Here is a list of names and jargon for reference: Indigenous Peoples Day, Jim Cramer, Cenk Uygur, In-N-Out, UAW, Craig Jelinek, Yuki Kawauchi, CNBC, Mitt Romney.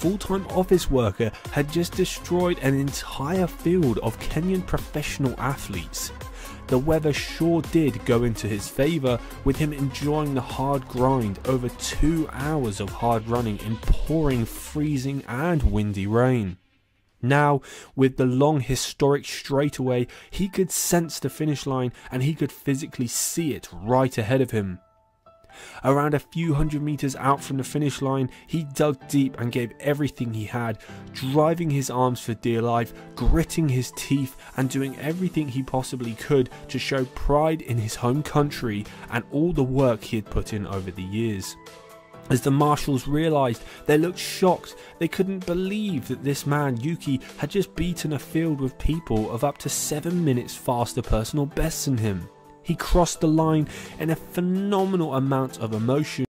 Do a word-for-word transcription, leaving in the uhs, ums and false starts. full-time office worker had just destroyed an entire field of Kenyan professional athletes. The weather sure did go into his favour, with him enjoying the hard grind over two hours of hard running in pouring, freezing and windy rain. Now, with the long historic straightaway, he could sense the finish line and he could physically see it right ahead of him. Around a few hundred meters out from the finish line, he dug deep and gave everything he had, driving his arms for dear life, gritting his teeth and doing everything he possibly could to show pride in his home country and all the work he had put in over the years. As the marshals realized, they looked shocked. They couldn't believe that this man, Yuki, had just beaten a field with people of up to seven minutes faster personal bests than him. He crossed the line in a phenomenal amount of emotion.